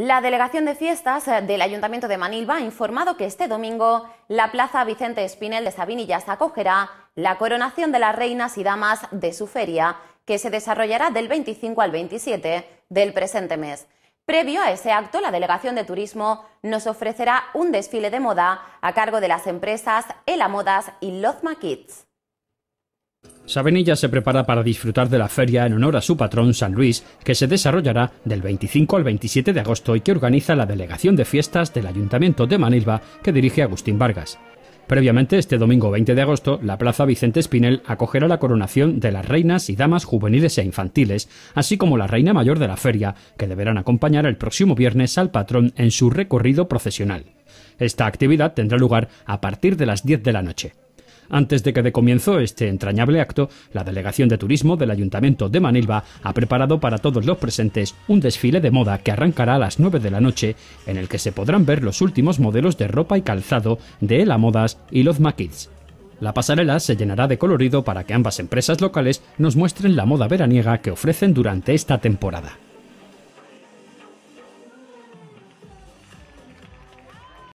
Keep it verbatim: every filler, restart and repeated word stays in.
La Delegación de Fiestas del Ayuntamiento de Manilva ha informado que este domingo la Plaza Vicente Espinel de Sabinillas acogerá la coronación de las reinas y damas de su feria, que se desarrollará del veinticinco al veintisiete del presente mes. Previo a ese acto, la Delegación de Turismo nos ofrecerá un desfile de moda a cargo de las empresas Ela Modas y Lozma Kids. Sabinillas se prepara para disfrutar de la feria en honor a su patrón San Luis, que se desarrollará del veinticinco al veintisiete de agosto y que organiza la Delegación de Fiestas del Ayuntamiento de Manilva, que dirige Agustín Vargas. Previamente, este domingo veinte de agosto, la Plaza Vicente Espinel acogerá la coronación de las reinas y damas juveniles e infantiles, así como la reina mayor de la feria, que deberán acompañar el próximo viernes al patrón en su recorrido procesional. Esta actividad tendrá lugar a partir de las diez de la noche. Antes de que dé comienzo este entrañable acto, la Delegación de Turismo del Ayuntamiento de Manilva ha preparado para todos los presentes un desfile de moda que arrancará a las nueve de la noche, en el que se podrán ver los últimos modelos de ropa y calzado de Ela Modas y Lozma Kids. La pasarela se llenará de colorido para que ambas empresas locales nos muestren la moda veraniega que ofrecen durante esta temporada.